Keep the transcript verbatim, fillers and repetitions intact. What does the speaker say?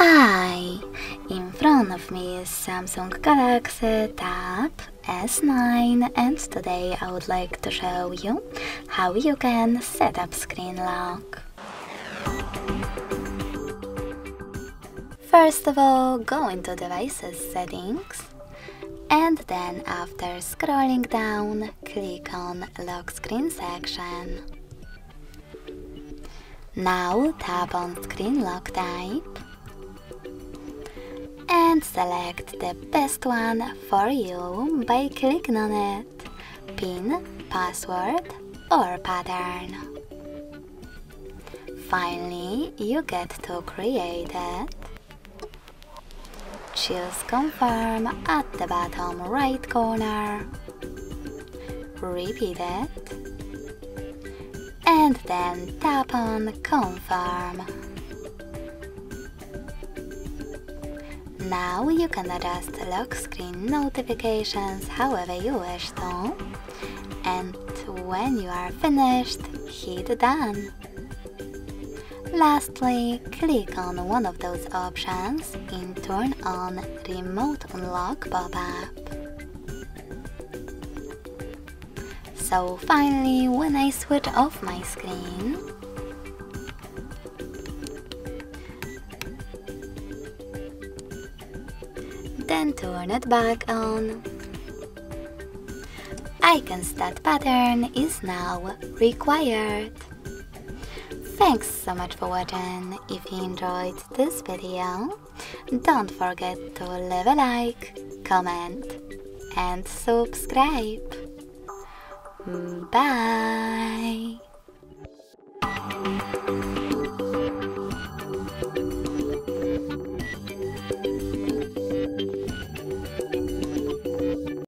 Hi! In front of me is Samsung Galaxy Tab S nine, and today I would like to show you how you can set up screen lock. First of all, go into Devices settings, and then after scrolling down, click on Lock Screen section. Now tap on Screen Lock Type and select the best one for you by clicking on it, pin, password or pattern. Finally, you get to create it. Choose Confirm at the bottom right corner. Repeat it. And then tap on Confirm. Now you can adjust lock screen notifications however you wish to, and when you are finished, hit Done. Lastly, click on one of those options and turn on Remote Unlock pop-up. So finally, when I switch off my screen, then turn it back on. Icon Stat pattern is now required. Thanks so much for watching. If you enjoyed this video, don't forget to leave a like, comment and subscribe. Bye!